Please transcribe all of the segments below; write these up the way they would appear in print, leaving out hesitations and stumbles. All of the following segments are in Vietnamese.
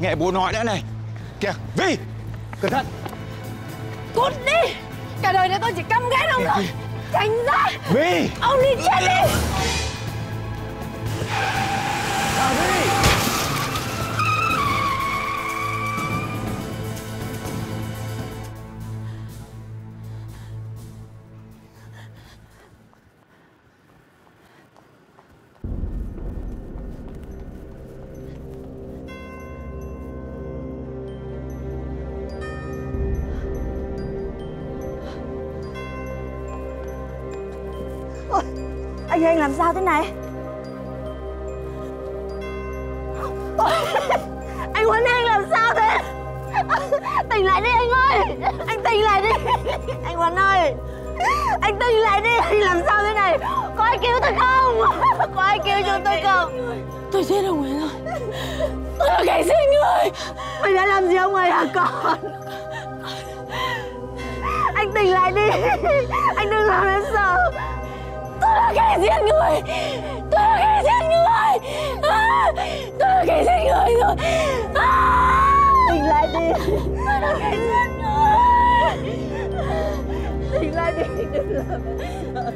Nghe bố nói đã này. Kìa Vy, cẩn thận. Cút đi. Cả đời này tôi chỉ căm ghét ông thôi. Tránh ra Vy. Ông đi chết đi. Hà Vy. Anh làm sao thế này? Anh Huấn ơi, anh làm sao thế? Tỉnh lại đi anh ơi. Anh tỉnh lại đi. Anh Huấn ơi, anh tỉnh lại đi. Anh làm sao thế này? Có ai cứu tôi không? Có ai cứu cho tôi không? Tôi chết ông ấy rồi. Tôi là kẻ giết người. Mình đã làm gì ông ấy hả con? Anh tỉnh lại đi. Anh đừng làm em sợ. Tôi là kẻ giết người. Tôi là kẻ giết người. Tôi là kẻ giết người rồi. Tỉnh lại đi. Tôi là kẻ giết người. Tỉnh lại đi, đừng làm sợ.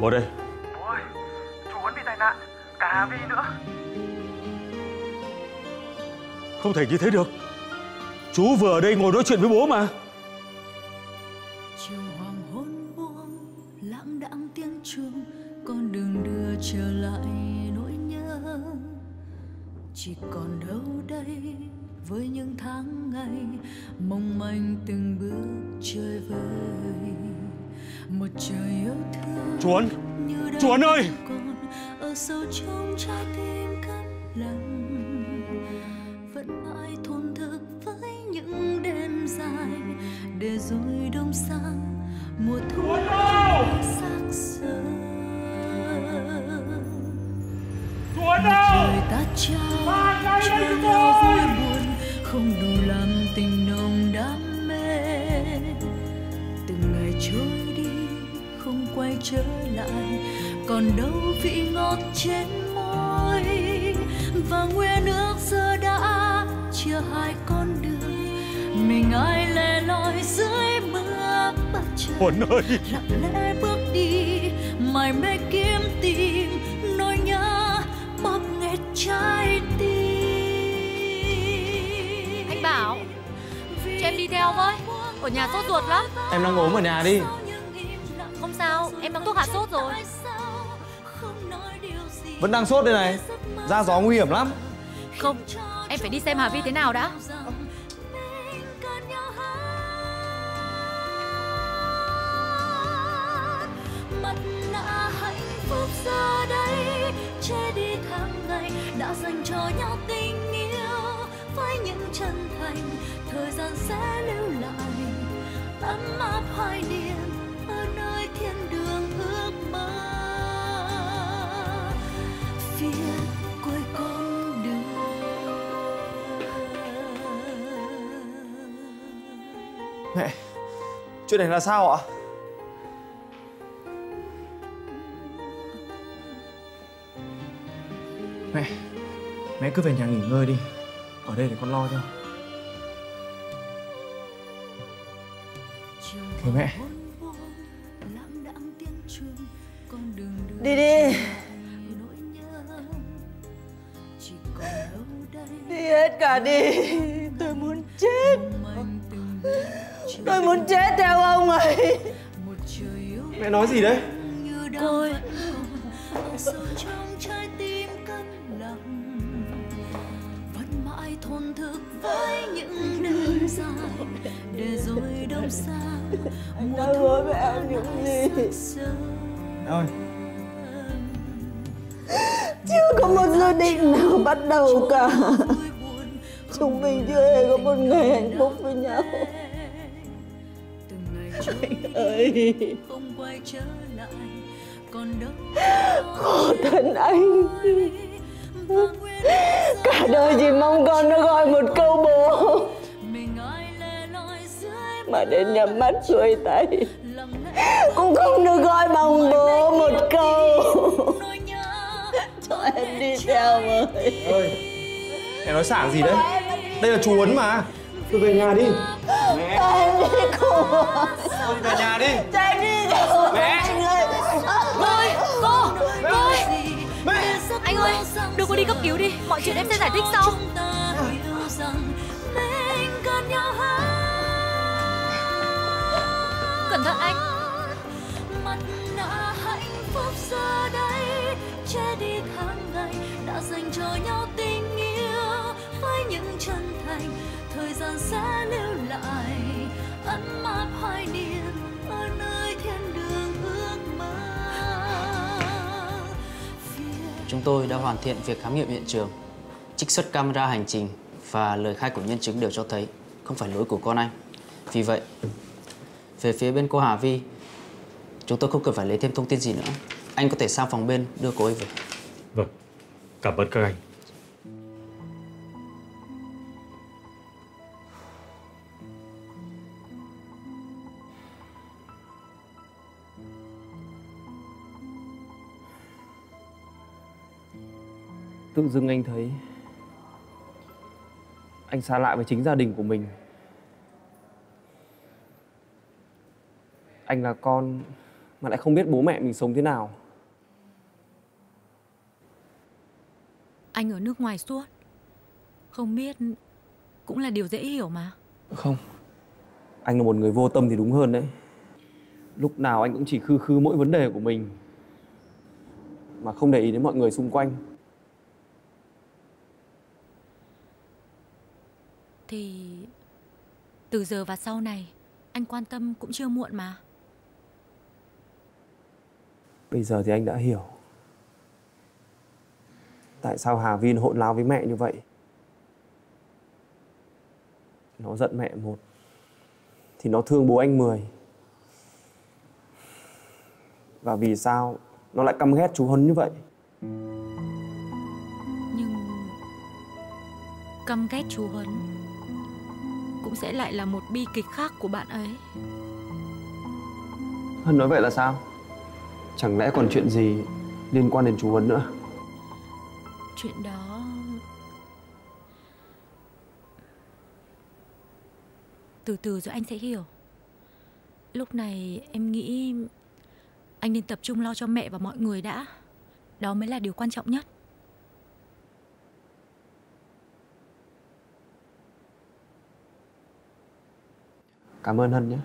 Bố đây. Bố ơi, chú Huấn bị tai nạn, cả Hà Vy nữa. Không thể như thế được. Chú vừa ở đây ngồi nói chuyện với bố mà. Chiều hoàng hôn buông, lãng đãng tiếng chuông, con đường đưa trở lại nỗi nhớ. Chỉ còn đâu đây với những tháng ngày mong manh từng bước chơi vơi. Một trời yêu thương. Chú Huấn, chú Huấn ơi. Ở sâu trong trái tim cất lặng, vẫn mãi thổn thức với những đêm dài, để rồi đông sang mùa thu sắc sơ. Chú Huấn đâu? Đời ta trao chia nhau vui buồn, không đủ làm tình nồng đam mê. Từng ngày trôi quay trở lại, còn đâu vị ngọt trên môi, và nguê nước giờ đã chia hai con đường, mình ai lẻ loi dưới mưa bất chợt. Huấn ơi, lặng lẽ bước đi mải mê kiếm tìm nỗi nhớ bóp nghẹt trái tim. Anh Bảo, cho em đi theo với, ở nhà sốt ruột lắm. Em đang ốm ở nhà đi. Không sao, em mang thuốc hạ sốt rồi. Vẫn đang sốt đây này. Ra gió nguy hiểm lắm. Không, em phải đi xem Hà Vy thế nào đã. Mặt nạ hạnh phúc giờ đây che đi tháng ngày đã dành cho nhau tình yêu với những chân thành, thời gian sẽ lưu lại ấm áp hoài niệm nơi thiên đường ước mơ. Phía cuối con đường. Mẹ, chuyện này là sao ạ? Mẹ cứ về nhà nghỉ ngơi đi. Ở đây để con lo cho. Thôi mẹ. Đi đi. Đi hết cả đi. Tôi muốn chết. Tôi muốn chết theo ông ấy. Mẹ nói gì đấy? Cô ơi, vẫn mãi thổn thức với những đêm dài, để rồi đông xa mùa thu những gì. Ôi, chưa có một gia đình nào bắt đầu cả. Chúng mình chưa hề có một ngày hạnh phúc với nhau. Anh ơi, khổ thân anh. Cả đời chỉ mong con nó gọi một câu bố, mà đến nhắm mắt xuôi tay cũng không được gọi bằng bố một câu. Cho em đi theo với. Ơi, em nói xả gì đấy? Đây là chú Huấn mà. Tôi về nhà đi. Mẹ. Cho em đi cùng. Tôi về nhà đi. Cho em đi cùng. Mẹ. Ơi, cô. Mẹ. Anh ơi, đưa cô đi cấp cứu đi. Mọi chuyện em sẽ giải thích sau. Cẩn thận anh. Mặt nạ hạnh phúc giờ đây che đi tháng ngày đã dành cho nhau tình yêu với những chân thành, thời gian sẽ lưu lại ấm áp hoài niệm ở nơi thiên đường ước mơ. Chúng tôi đã hoàn thiện việc khám nghiệm hiện trường, trích xuất camera hành trình và lời khai của nhân chứng đều cho thấy không phải lỗi của con anh. Vì vậy, về phía bên cô Hà Vy, chúng tôi không cần phải lấy thêm thông tin gì nữa. Anh có thể sang phòng bên đưa cô ấy về. Vâng, cảm ơn các anh. Tự dưng anh thấy anh xa lạ với chính gia đình của mình. Anh là con mà lại không biết bố mẹ mình sống thế nào. Anh ở nước ngoài suốt, không biết cũng là điều dễ hiểu mà. Không, anh là một người vô tâm thì đúng hơn đấy. Lúc nào anh cũng chỉ khư khư mỗi vấn đề của mình mà không để ý đến mọi người xung quanh. Thì từ giờ và sau này anh quan tâm cũng chưa muộn mà. Bây giờ thì anh đã hiểu tại sao Hà Vy hỗn láo với mẹ như vậy. Nó giận mẹ một thì nó thương bố anh 10. Và vì sao nó lại căm ghét chú Huấn như vậy? Nhưng căm ghét chú Huấn cũng sẽ lại là một bi kịch khác của bạn ấy. Hân nói vậy là sao? Chẳng lẽ còn chuyện gì liên quan đến chú Huấn nữa? Chuyện đó... Từ từ rồi anh sẽ hiểu. Lúc này em nghĩ anh nên tập trung lo cho mẹ và mọi người đã. Đó mới là điều quan trọng nhất. Cảm ơn Hân nhé.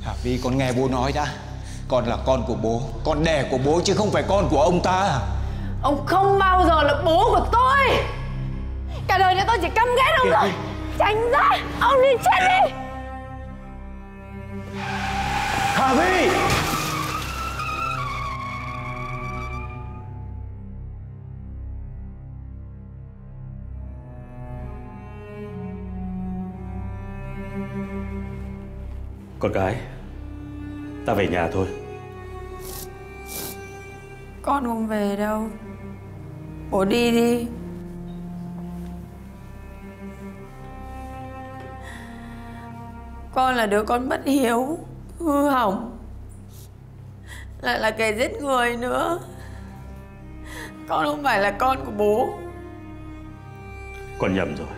Hà Vy, con nghe bố nói đã. Con là con của bố, con đẻ của bố chứ không phải con của ông ta. Ông không bao giờ là bố của tôi. Cả đời nhà tôi chỉ căm ghét ông rồi. Tránh ra, ông đi chết đi. Hà Vy! Con gái, ta về nhà thôi. Con không về đâu. Bố đi đi. Con là đứa con bất hiếu, hư hỏng, lại là kẻ giết người nữa. Con không phải là con của bố. Con nhầm rồi.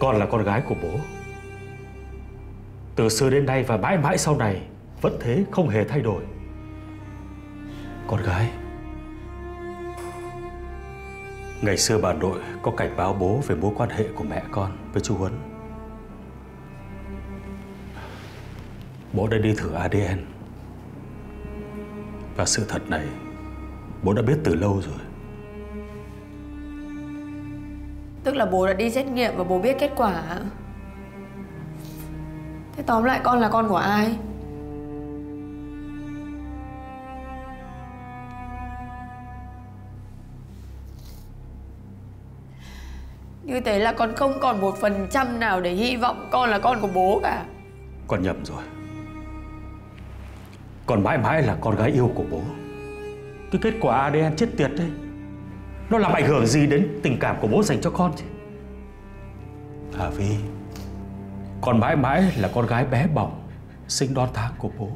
Con là con gái của bố. Từ xưa đến nay và mãi mãi sau này vẫn thế, không hề thay đổi. Con gái, ngày xưa bà nội có cảnh báo bố về mối quan hệ của mẹ con với chú Huấn. Bố đã đi thử ADN, và sự thật này bố đã biết từ lâu rồi. Tức là bố đã đi xét nghiệm và bố biết kết quả hả? Thế tóm lại con là con của ai? Như thế là con không còn 1% nào để hy vọng con là con của bố cả. Con nhầm rồi. còn mãi mãi là con gái yêu của bố. Cái kết quả ADN chết tiệt đấy, nó làm ảnh hưởng gì đến tình cảm của bố dành cho con chứ? Hà Vy, con mãi mãi là con gái bé bỏng, sinh đón tháng của bố.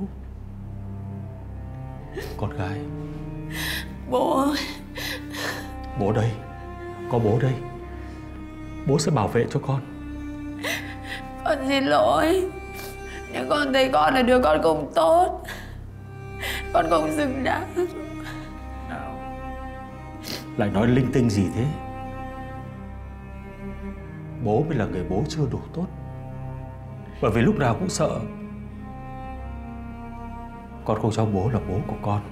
Con gái. Bố ơi. Bố đây, có bố đây. Bố sẽ bảo vệ cho con. Con xin lỗi. Nhưng con thấy con là đứa con không tốt. Con không xứng đáng. Nào, lại nói linh tinh gì thế? Bố mới là người bố chưa đủ tốt, bởi vì lúc nào cũng sợ. Con không cho bố là bố của con.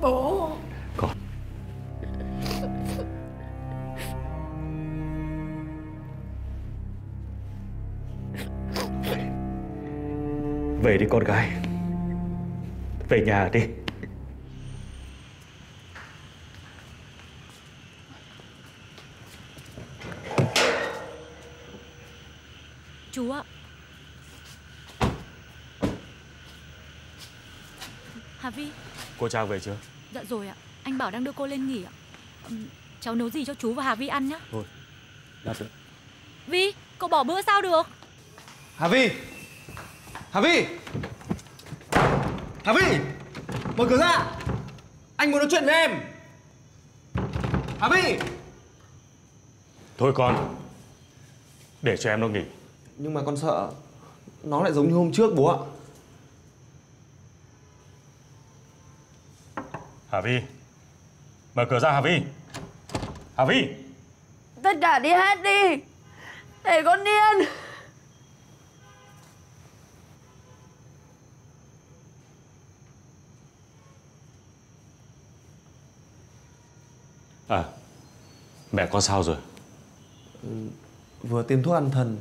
Bố. Con. Về đi con gái. Về nhà đi. Chú ạ. Hà Vy. Cô Trang về chưa? Dạ rồi ạ. Anh Bảo đang đưa cô lên nghỉ ạ. Cháu nấu gì cho chú và Hà Vy ăn nhá. Thôi, đã được. Vy, cậu bỏ bữa sao được? Hà Vy. Hà Vy. Hà Vy. Mở cửa ra. Anh muốn nói chuyện với em. Hà Vy. Thôi con, để cho em nó nghỉ. Nhưng mà con sợ nó lại giống như hôm trước bố ạ. Hà Vy, mở cửa ra Hà Vy. Hà Vy. Tất cả đi hết đi, để con điên. À, mẹ con sao rồi? Vừa tiêm thuốc an thần,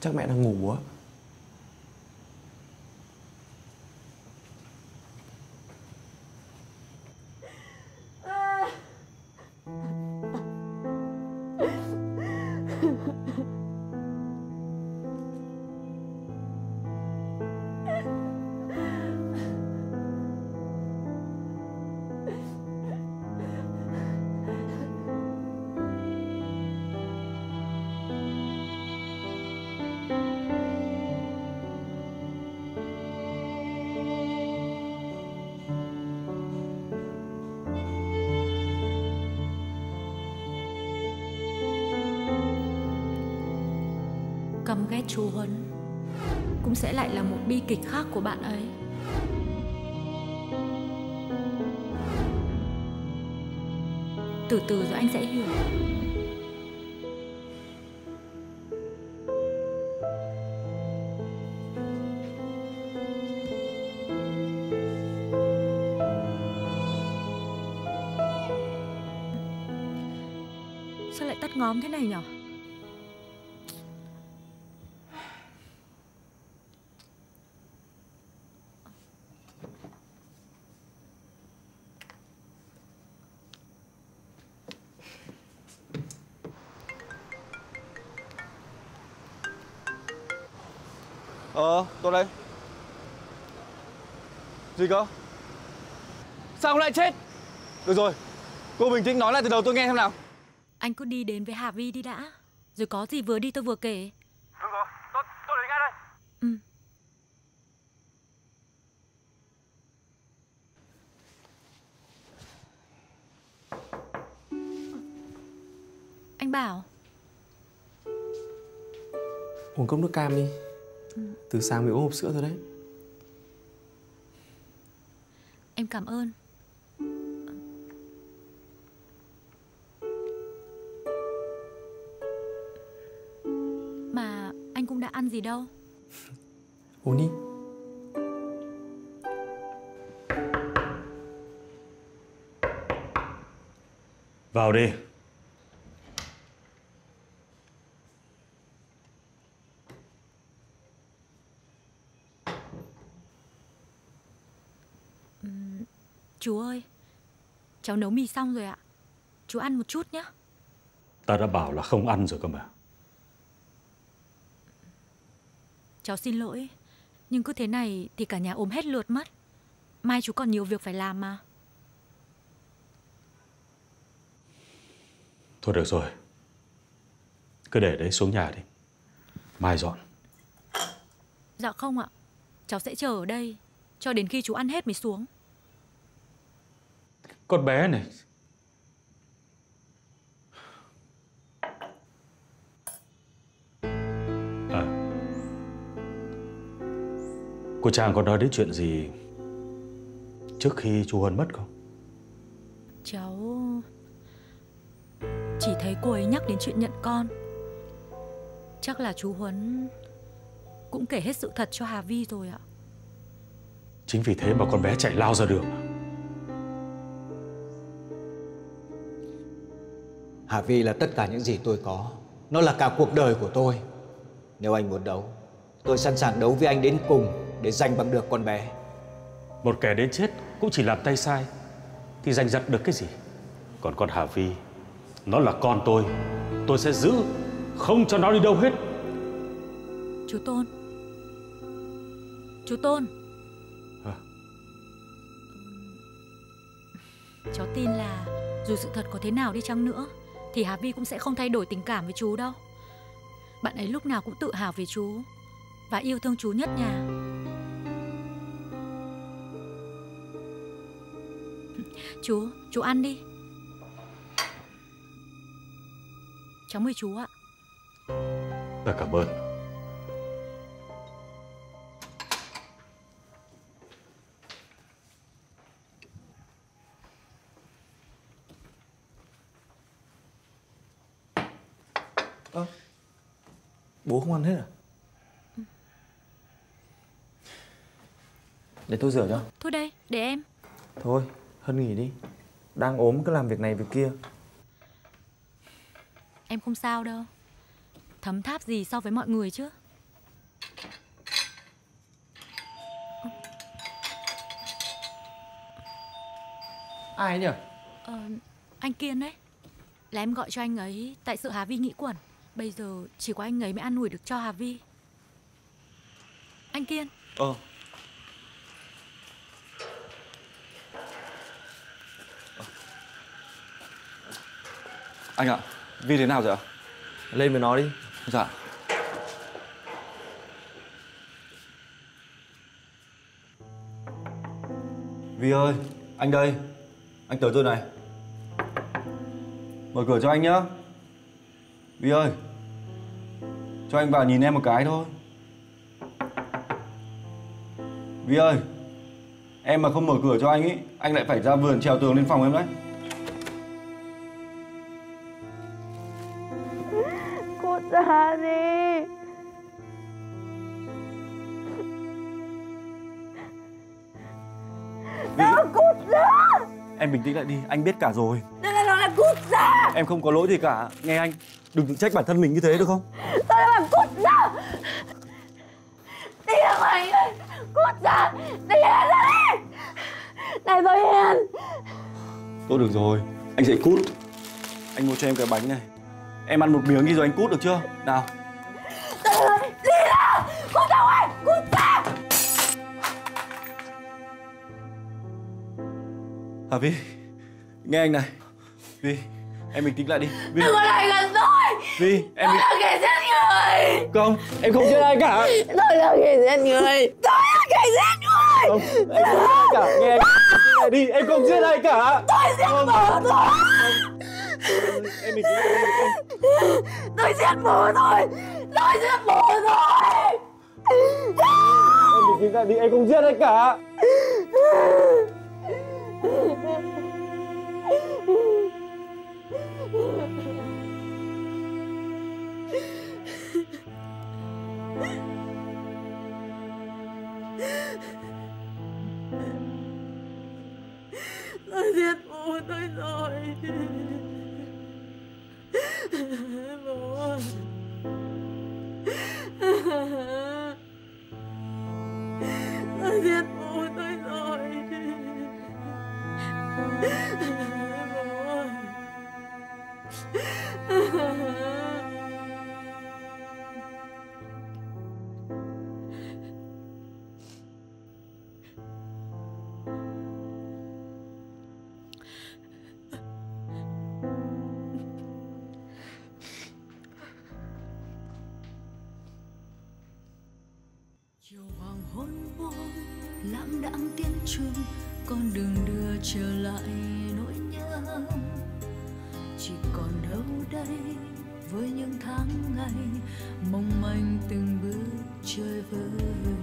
chắc mẹ đang ngủ á. Căm ghét chú Huấn cũng sẽ lại là một bi kịch khác của bạn ấy. Từ từ rồi anh sẽ hiểu. Sao lại tắt ngóm thế này nhở? Tôi đây. Gì cơ? Sao ông lại chết? Được rồi, cô bình tĩnh nói lại từ đầu tôi nghe xem nào. Anh cứ đi đến với Hà Vy đi đã, rồi có gì vừa đi tôi vừa kể. Được rồi, tôi đến ngay đây. Ừ. Anh Bảo, uống cốc nước cam đi. Từ sáng mới uống hộp sữa rồi đấy. Em cảm ơn. Mà anh cũng đã ăn gì đâu. Uống đi. Vào đi. Chú ơi, cháu nấu mì xong rồi ạ. Chú ăn một chút nhé. Ta đã bảo là không ăn rồi cơ mà. Cháu xin lỗi. Nhưng cứ thế này thì cả nhà ốm hết lượt mất. Mai chú còn nhiều việc phải làm mà. Thôi được rồi, cứ để đấy xuống nhà đi, mai dọn. Dạ không ạ, cháu sẽ chờ ở đây cho đến khi chú ăn hết mới xuống. Con bé này. Cô Trang có nói đến chuyện gì trước khi chú Huấn mất không? Cháu chỉ thấy cô ấy nhắc đến chuyện nhận con. Chắc là chú Huấn cũng kể hết sự thật cho Hà Vy rồi ạ. Chính vì thế mà con bé chạy lao ra đường. Hà Vy là tất cả những gì tôi có. Nó là cả cuộc đời của tôi. Nếu anh muốn đấu, tôi sẵn sàng đấu với anh đến cùng để giành bằng được con bé. Một kẻ đến chết cũng chỉ làm tay sai thì giành giật được cái gì. Còn con Hà Vy, nó là con tôi. Tôi sẽ giữ, không cho nó đi đâu hết. Chú Tôn. Chú Tôn. Hả? Cháu tin là dù sự thật có thế nào đi chăng nữa thì Hà Vy cũng sẽ không thay đổi tình cảm với chú đâu. Bạn ấy lúc nào cũng tự hào về chú và yêu thương chú nhất nhà. Chú ăn đi. Cháu mời chú ạ. Tôi cảm ơn. Bố không ăn hết à? Để tôi rửa cho. Thôi đây, để em. Thôi, Hân nghỉ đi. Đang ốm cứ làm việc này việc kia. Em không sao đâu. Thấm tháp gì so với mọi người chứ. Ai nhỉ? Anh Kiên đấy. Là em gọi cho anh ấy tại sự Hà Vy nghĩ quẩn. Bây giờ chỉ có anh ấy mới an ủi được cho Hà Vy. Anh Kiên. Anh ạ, Vy thế nào rồi ạ? Lên với nó đi. Dạ. Vy ơi, anh đây. Anh tới rồi này. Mở cửa cho anh nhá. Vy ơi, cho anh vào nhìn em một cái thôi. Vy ơi, em mà không mở cửa cho anh ý, anh lại phải ra vườn trèo tường lên phòng em đấy. Cô ra đi. Đâu, cút ra. Em bình tĩnh lại đi, anh biết cả rồi. Đây là nó là cút ra. Em không có lỗi gì cả, nghe anh. Đừng tự trách bản thân mình như thế được không? Sao lại làm cút ra? Đi ra ngoài đi! Cút ra! Đi ra đi! Này rồi Hiền! Tốt được rồi, anh sẽ cút. Anh mua cho em cái bánh này. Em ăn một miếng đi rồi anh cút được chưa? Nào! Đi ra! Cút ra ngoài! Cút ra! Hà Vy, nghe anh này. Vy, em bình tĩnh lại đi. Vy, đừng có lại gần tôi. Vy, em tôi là kẻ giết người. Không, em không giết ai cả. Tôi là kẻ giết người. Tôi là kẻ giết người. Không, em không giết ai cả. Nghe em bình tĩnh lại đi. Em không giết ai cả. Tôi giết bố tôi. Em bình tĩnh lại đi. Tôi giết bố tôi. Tôi giết bố tôi. Em bình tĩnh lại đi. Em không giết ai cả. Tôi giết bố tôi rồi. Bố ơi. Tôi giết bố tôi rồi. Bố ơi. Chiều hoàng hôn buông lãng đãng tiếng chuông, con đường đưa trở lại nỗi nhớ. Chỉ còn đâu đây với những tháng ngày mong manh từng bước chơi vơi.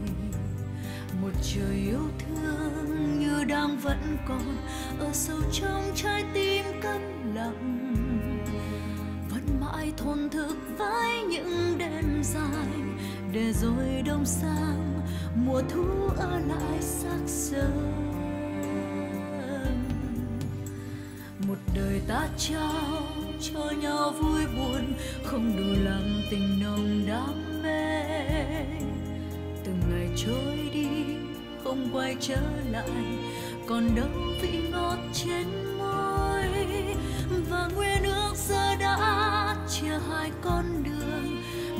Một trời yêu thương như đang vẫn còn ở sâu trong trái tim câm lặng, vẫn mãi thổn thức với những đêm dài. Để rồi đông sang mùa thu ở lại xác sương. Một đời ta trao cho nhau vui buồn, không đủ làm tình nồng đam mê. Từng ngày trôi đi không quay trở lại, còn đâu vị ngọt trên môi. Và nguyên ước giờ đã chia hai con đường,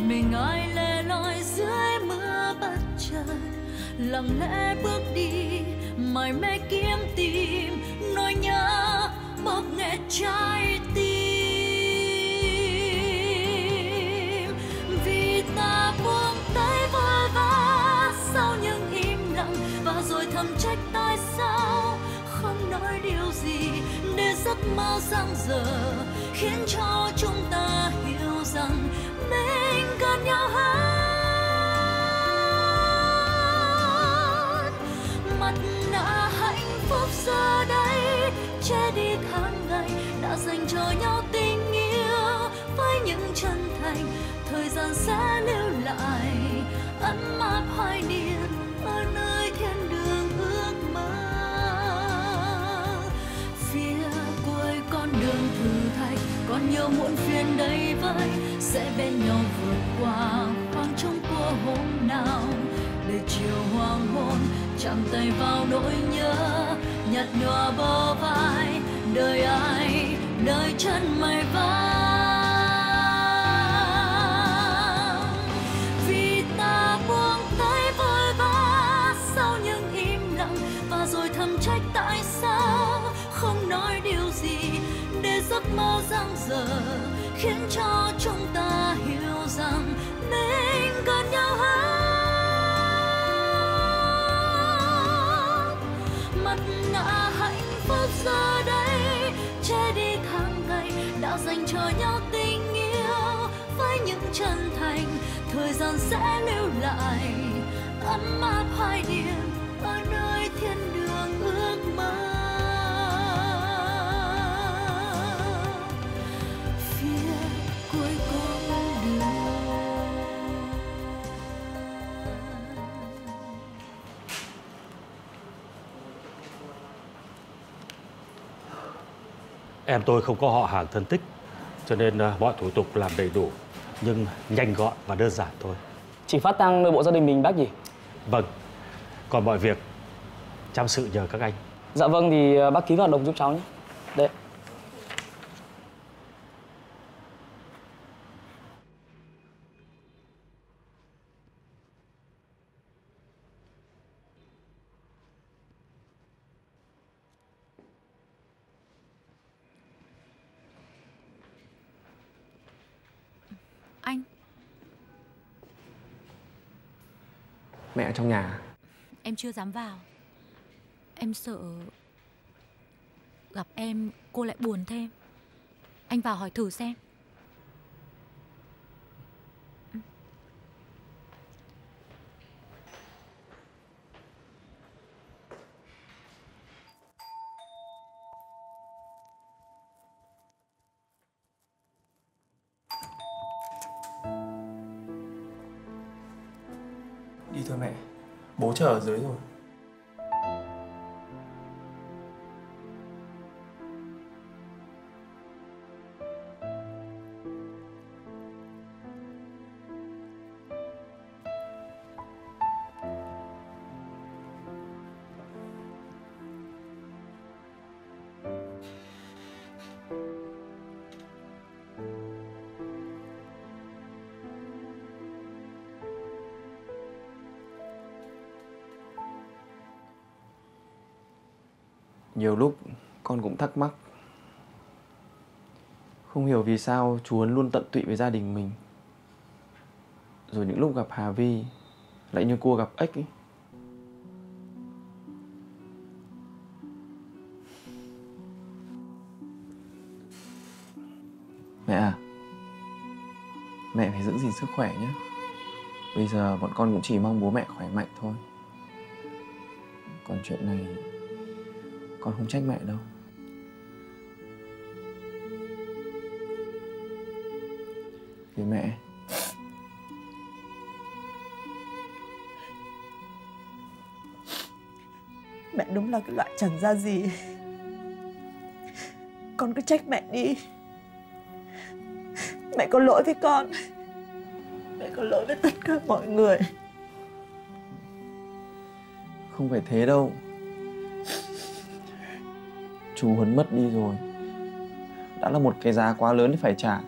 mình ai lẻ loi dưới mưa bất chợt, lặng lẽ bước đi mải mê kiếm tìm nỗi nhớ bóp nghẹt trái tim. Vì ta buông tay vội vã sau những im lặng, và rồi thầm trách tại sao không nói điều gì để giấc mơ giang dở, khiến cho chúng ta hiểu rằng mình gần nhau hơn. Mặt nạ hạnh phúc giờ đây che đi tháng ngày đã dành cho nhau tình yêu với những chân thành. Thời gian sẽ lưu lại ấm áp hoài niệm ở nơi thiên đường ước mơ. Phía cuối con đường thử thách còn nhiều muộn phiền đầy vơi, sẽ bên nhau vượt qua khoảng trống của hôm nào. Để chiều hoàng hôn chạm tay vào nỗi nhớ, nhạt nhòa bờ vai đời ai đời chân mày vang. Vì ta buông tay vội vã sau những im lặng, và rồi thầm trách tại sao không nói điều gì để giấc mơ giang dở, khiến cho chúng ta hiểu rằng mình gần nhau hơn. Mặt nạ hạnh phúc giờ đây che đi tháng ngày đã dành cho nhau tình yêu với những chân thành. Thời gian sẽ lưu lại ấm áp hoài niệm ở nơi thiên đường ước mơ. Em tôi không có họ hàng thân thích, cho nên mọi thủ tục làm đầy đủ, nhưng nhanh gọn và đơn giản thôi. Chỉ phát tang nội bộ gia đình mình bác nhỉ? Vâng, còn mọi việc chăm sự nhờ các anh. Dạ vâng, thì bác ký vào hợp đồng giúp cháu nhé. Đấy. Mẹ ở trong nhà. Em chưa dám vào. Em sợ gặp em cô lại buồn thêm. Anh vào hỏi thử xem. Bố chờ ở dưới rồi. Nhiều lúc con cũng thắc mắc, không hiểu vì sao chú Huấn luôn tận tụy với gia đình mình. Rồi những lúc gặp Hà Vy, lại như cua gặp ếch ấy. Mẹ à, mẹ phải giữ gìn sức khỏe nhé. Bây giờ bọn con cũng chỉ mong bố mẹ khỏe mạnh thôi. Còn chuyện này con không trách mẹ đâu. Vì mẹ, mẹ đúng là cái loại chẳng ra gì. Con cứ trách mẹ đi. Mẹ có lỗi với con. Mẹ có lỗi với tất cả mọi người. Không phải thế đâu. Chú Huấn mất đi rồi, đã là một cái giá quá lớn để phải trả.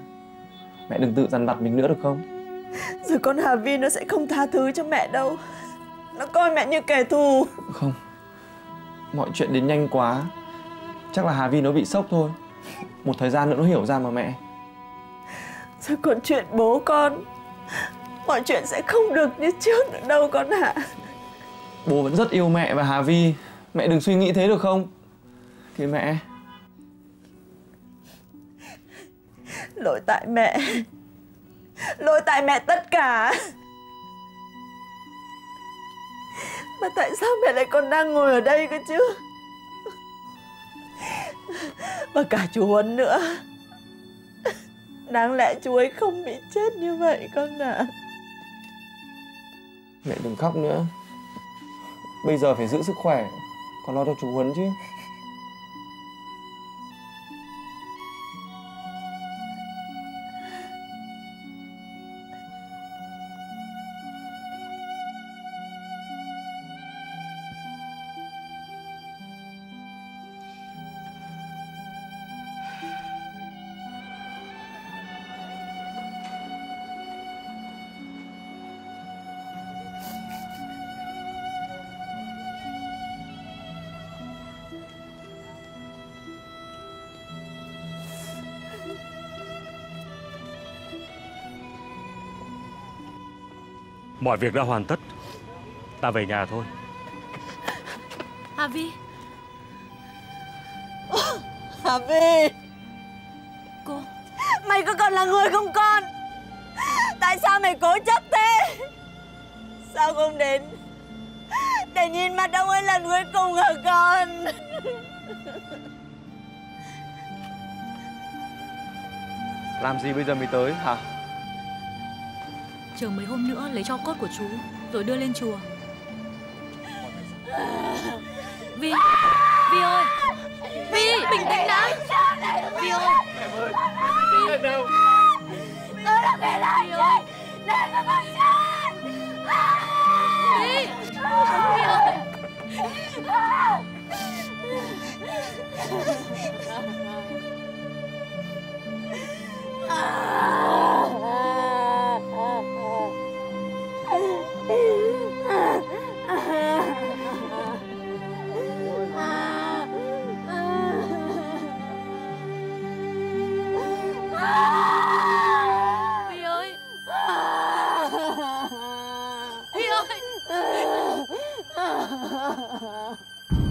Mẹ đừng tự dằn vặt mình nữa được không? Rồi con Hà Vy nó sẽ không tha thứ cho mẹ đâu. Nó coi mẹ như kẻ thù. Không, mọi chuyện đến nhanh quá. Chắc là Hà Vy nó bị sốc thôi. Một thời gian nữa nó hiểu ra mà mẹ. Rồi còn chuyện bố con, mọi chuyện sẽ không được như trước nữa đâu con ạ. Bố vẫn rất yêu mẹ và Hà Vy. Mẹ đừng suy nghĩ thế được không? Thì mẹ, lỗi tại mẹ. Lỗi tại mẹ tất cả. Mà tại sao mẹ lại còn đang ngồi ở đây cơ chứ? Và cả chú Huấn nữa. Đáng lẽ chú ấy không bị chết như vậy con ạ. Mẹ đừng khóc nữa. Bây giờ phải giữ sức khỏe, còn lo cho chú Huấn chứ. Mọi việc đã hoàn tất, ta về nhà thôi. Hà Vy. Hà Vy. Cô, mày có còn là người không con? Tại sao mày cố chấp thế? Sao không đến để nhìn mặt ông ấy lần cuối cùng hả con? Làm gì bây giờ mới tới hả? Chờ mấy hôm nữa lấy cho cốt của chú rồi đưa lên chùa. Vy, Vy ơi, Vy bình tĩnh đã. Vy ơi, Vy đâu? Tôi đã về lại rồi, để cho con chết. Vy, Vy ơi. Vy ơi.